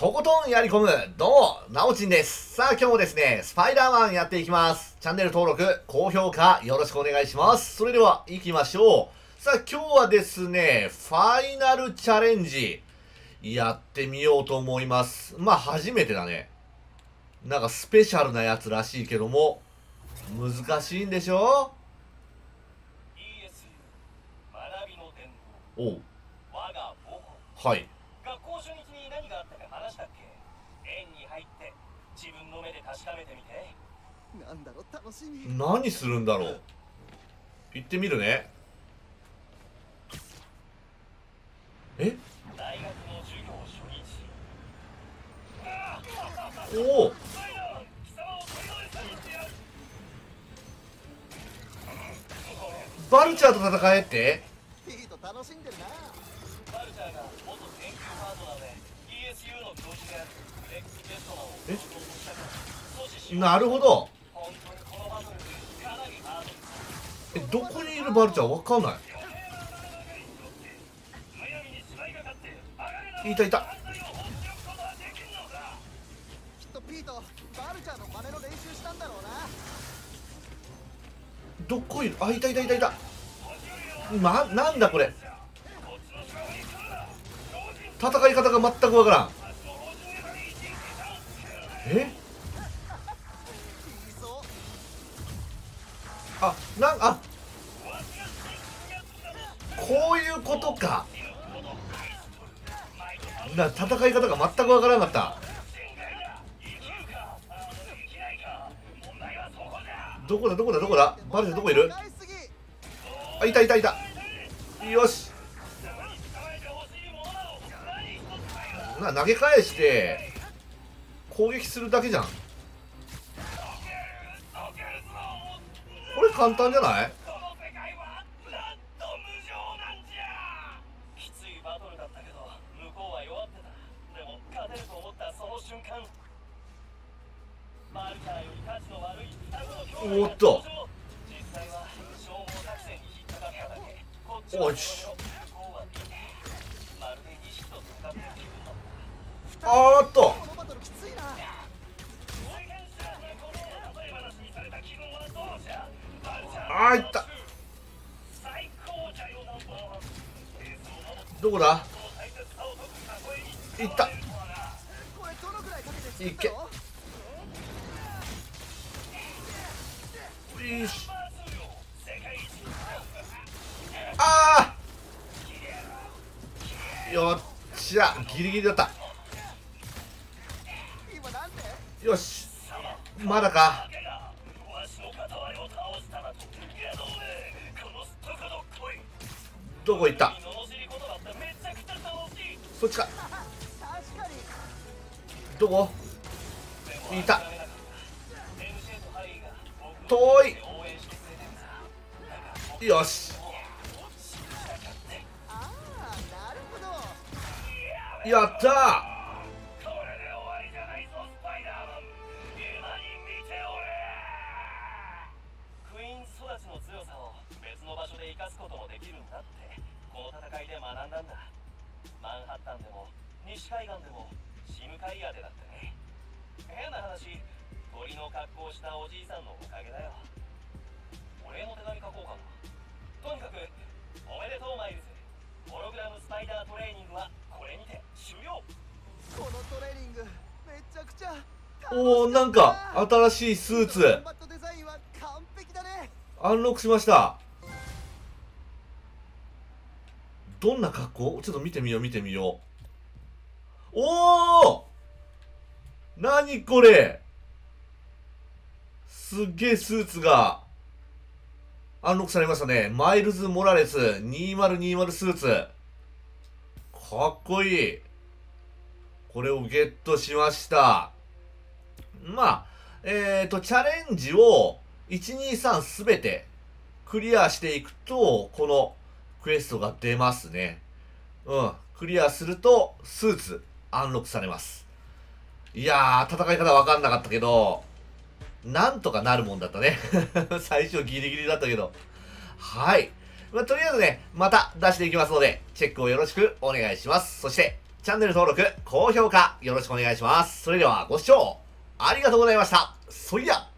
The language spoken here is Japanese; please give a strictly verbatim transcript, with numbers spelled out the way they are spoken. とことんやり込む、どうも、なおちんです。さあ今日もですね、スパイダーマンやっていきます。チャンネル登録、高評価よろしくお願いします。それでは行きましょう。さあ今日はですね、ファイナルチャレンジやってみようと思います。まあ初めてだね。なんかスペシャルなやつらしいけども、難しいんでしょ？おう。はい。学校初日に何があったか話したっけ？園に入って自分の目で確かめてみて。なんだろう、楽しみ。何するんだろう。行ってみるね。え？大学の授業初日。おお。バルチャーと戦えって？いいと楽しんでるな。バルチャーが元研究パートナーで イーエスユー の教授であるレックス・ゲストマンをえっなるほど。えどこにいるバルチャーわかんない。いたいた。きっとピートバルチャーの真似の練習したんだろうな。どこいる。あいたいたいたいた。な、なんだこれ。戦い方が全くわからん。え？あ、なんあ、こういうことか。な戦い方が全くわからなかった。どこだどこだどこだ。バルチャーどこいる？あ、いたいたいた。よし。な投げ返して攻撃するだけじゃん。これ簡単じゃない？おっと。おいしあーっとあーいった。どこだ。いった。いけよし。ああよっしゃギリギリだった。よしまだか。どこ行った。そっちか。どこいた。遠い。よしやった。おおなんか新しいスーツアンロックしました。どんな格好ちょっと見てみよう見てみよう。おお何これ。すっげえスーツがアンロックされましたね。マイルズ・モラレスにせんにじゅうスーツかっこいい。これをゲットしました。まあ、えっと、チャレンジをいち、に、さんすべてクリアしていくと、このクエストが出ますね。うん。クリアすると、スーツアンロックされます。いやー、戦い方わかんなかったけど、なんとかなるもんだったね。最初ギリギリだったけど。はい。まあ、とりあえずね、また出していきますので、チェックをよろしくお願いします。そして、チャンネル登録、高評価、よろしくお願いします。それではご視聴ありがとうございました。そいや。